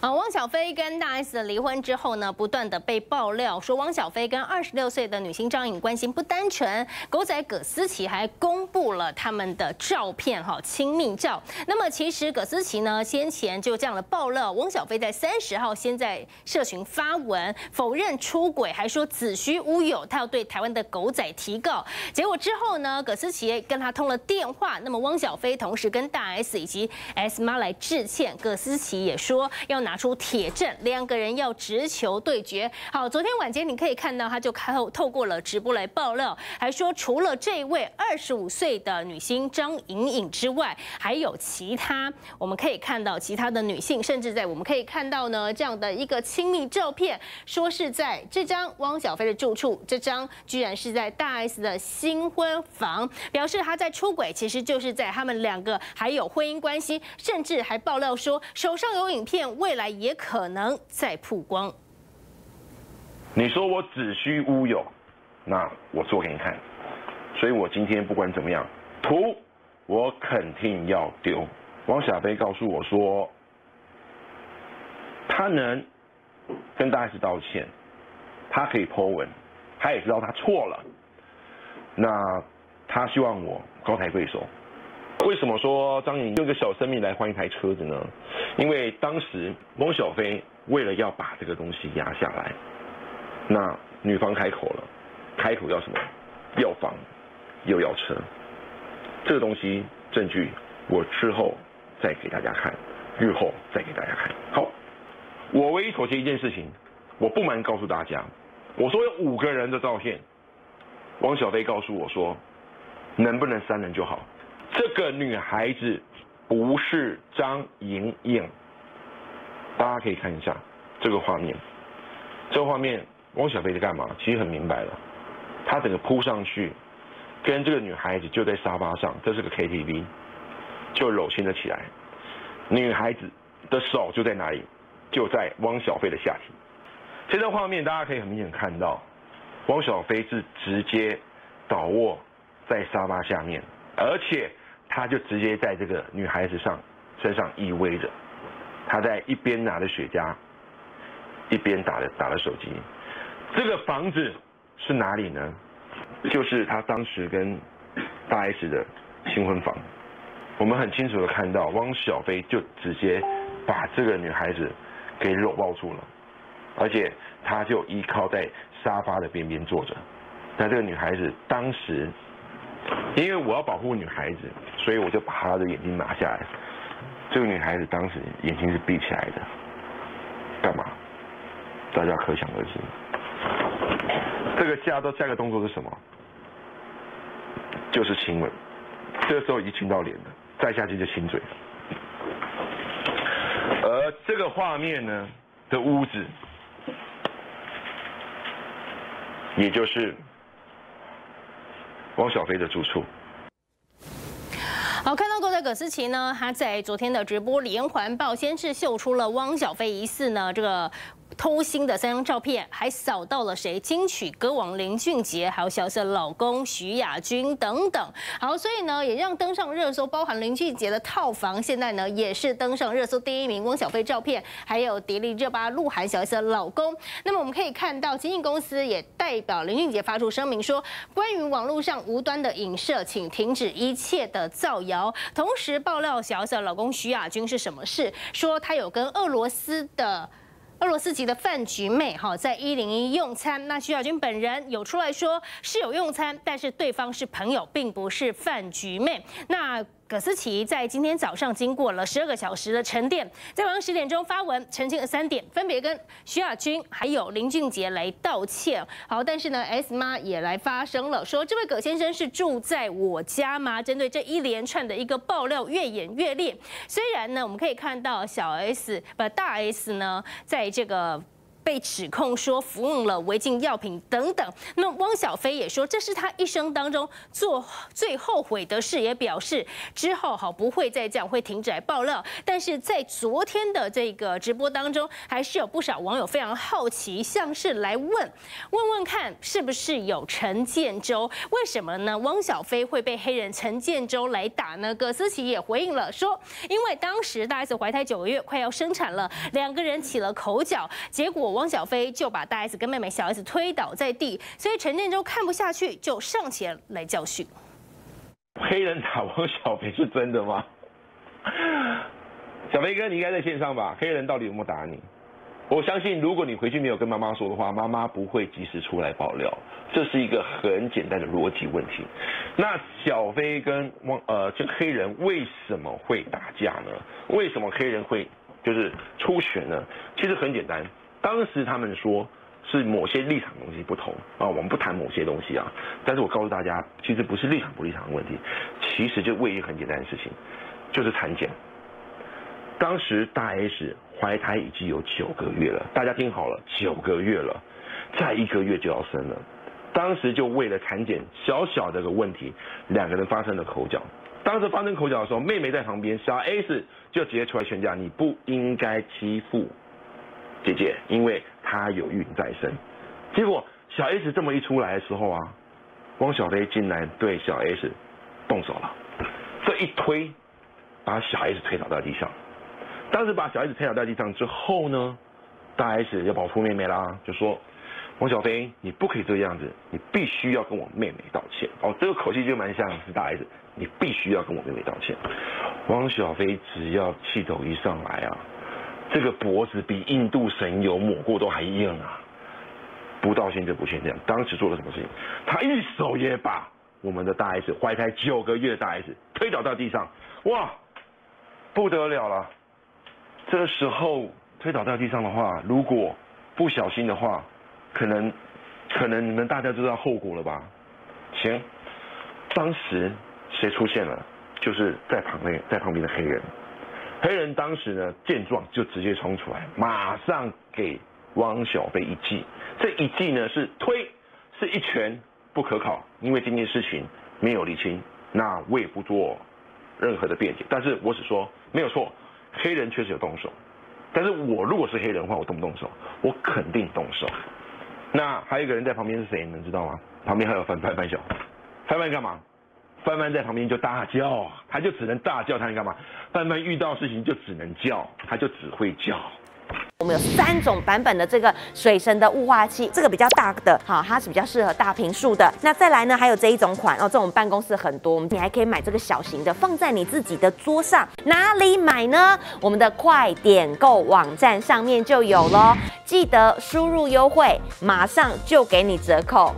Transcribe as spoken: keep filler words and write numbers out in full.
啊，汪小菲跟大 S 的离婚之后呢，不断的被爆料说汪小菲跟二十六岁的女星张颖关系不单纯。狗仔葛思琪还公布了他们的照片，哈，亲密照。那么其实葛思琪呢，先前就这样的爆料，汪小菲在三十号先在社群发文否认出轨，还说子虚乌有，他要对台湾的狗仔提告。结果之后呢，葛思琪跟他通了电话，那么汪小菲同时跟大 S 以及 S 妈来致歉，葛思琪也说要拿出铁证，两个人要直球对决。好，昨天晚间你可以看到，他就透透过了直播来爆料，还说除了这位二十五岁的女星张颖颖之外，还有其他我们可以看到其他的女性，甚至在我们可以看到呢这样的一个亲密照片，说是在这张汪小菲的住处，这张居然是在大 S 的新婚房，表示他在出轨，其实就是在他们两个还有婚姻关系，甚至还爆料说手上有影片，未来也可能再曝光。你说我子虚乌有，那我做给你看。所以我今天不管怎么样，图我肯定要丢。汪小菲告诉我说，他能跟大 S 道歉，他可以 po 文，他也知道他错了。那他希望我高抬贵手。 为什么说张颖用一个小生命来换一台车子呢？因为当时汪小菲为了要把这个东西压下来，那女方开口了，开口要什么？要房，又要车。这个东西证据我之后再给大家看，日后再给大家看。好，我唯一妥协一件事情，我不瞒告诉大家，我说有五个人的照片，汪小菲告诉我说，能不能三人就好。 这个女孩子不是张颖颖，大家可以看一下这个画面。这个画面，汪小菲在干嘛？其实很明白了，她整个扑上去，跟这个女孩子就在沙发上，这是个 K T V， 就搂亲了起来。女孩子的手就在哪里？就在汪小菲的下体。这张画面大家可以很明显看到，汪小菲是直接倒卧在沙发下面。 而且，他就直接在这个女孩子上身上依偎着，他在一边拿着雪茄，一边打着打着手机。这个房子是哪里呢？就是他当时跟大 S 的新婚房。我们很清楚的看到，汪小菲就直接把这个女孩子给搂抱住了，而且他就依靠在沙发的边边坐着。那这个女孩子当时。 因为我要保护女孩子，所以我就把她的眼睛拿下来。这个女孩子当时眼睛是闭起来的，干嘛？大家可想而知。这个下到下个动作是什么？就是亲吻。这时候已经亲到脸了，再下去就亲嘴。而这个画面呢的屋子，也就是。 汪小菲的住处。好，看到狗仔葛思琪呢，她在昨天的直播连环爆，先是秀出了汪小菲疑似呢这个。 偷腥的三张照片，还扫到了谁？金曲歌王林俊杰，还有小 S 老公徐亚军等等。好，所以呢，也让登上热搜，包含林俊杰的套房，现在呢也是登上热搜第一名。汪小菲照片，还有迪丽热巴、鹿晗、小 S 的老公。那么我们可以看到，经纪公司也代表林俊杰发出声明说，关于网络上无端的影射，请停止一切的造谣。同时爆料小 S 的老公徐亚军是什么事？说他有跟俄罗斯的。 俄罗斯籍的饭局妹哈在一零一用餐，那徐亚军本人有出来说是有用餐，但是对方是朋友，并不是饭局妹。那。 葛思琪在今天早上经过了十二个小时的沉淀，在晚上十点钟发文澄清了三点，分别跟徐亚军还有林俊杰来道歉。好，但是呢 ，S 妈也来发声了，说这位葛先生是住在我家吗？针对这一连串的一个爆料越演越烈。虽然呢，我们可以看到小 S 不大 S 呢，在这个。被指控说服用了违禁药品等等。那汪小菲也说，这是他一生当中做最后悔的事，也表示之后好不会再这样，会停止来爆料。但是在昨天的这个直播当中，还是有不少网友非常好奇，像是来问问问看，是不是有陈建州？为什么呢？汪小菲会被黑人陈建州来打呢？葛思琪也回应了，说因为当时大 S 怀胎九个月，快要生产了，两个人起了口角，结果汪小菲就把大 S 跟妹妹小 S 推倒在地，所以陈建州看不下去，就上前来教训。黑人打汪小菲是真的吗？小飞哥，你应该在线上吧？黑人到底有没有打你？我相信，如果你回去没有跟妈妈说的话，妈妈不会及时出来爆料，这是一个很简单的逻辑问题。那小飞跟汪呃，这黑人为什么会打架呢？为什么黑人会就是出血呢？其实很简单，当时他们说是某些立场东西不同啊，我们不谈某些东西啊。但是我告诉大家，其实不是立场不立场的问题，其实就为一个很简单的事情，就是产检。当时大 S 怀胎已经有九个月了，大家听好了，九个月了，再一个月就要生了。当时就为了产检小小的个问题，两个人发生了口角。当时发生口角的时候，妹妹在旁边，小 S 就直接出来劝架：“你不应该欺负姐姐，因为她有孕在身。”结果小 S 这么一出来的时候啊，汪小菲竟然对小 S 动手了，这一推把小 S 推倒到地上。当时把小 S 推倒在地上之后呢，大 S 要保护妹妹啦，就说：“汪小菲，你不可以这个样子，你必须要跟我妹妹道歉。”哦，这个口气就蛮像是大 S， 你必须要跟我妹妹道歉。汪小菲只要气头一上来啊，这个脖子比印度神油抹过都还硬啊，不道歉就不欠这样。当时做了什么事情？他一手也把我们的大 S 怀胎九个月的大 S 推倒到地上，哇，不得了了。这时候推倒到地上的话，如果不小心的话，可能可能你们大家知道后果了吧？行，当时谁出现了？就是在旁边在旁边的黑人。黑人当时呢见状就直接冲出来，马上给汪小菲一记。这一记呢是推，是一拳，不可考，因为今天事情没有理清，那我也不做任何的辩解。但是我只说没有错。黑人确实有动手，但是我如果是黑人的话，我动不动手？我肯定动手。那还有一个人在旁边是谁？你们知道吗？旁边还有范范范小，范范干嘛？范范在旁边就大叫，他就只能大叫，他能干嘛？范范遇到事情就只能叫，他就只会叫。我们有三种版本的这个水神的雾化器，这个比较大的，好，它是比较适合大平数的。那再来呢，还有这一种款哦，这种办公室很多，你还可以买这个小型的，放在你自己的桌上。哪里买呢？我们的快点购网站上面就有咯，记得输入优惠，马上就给你折扣。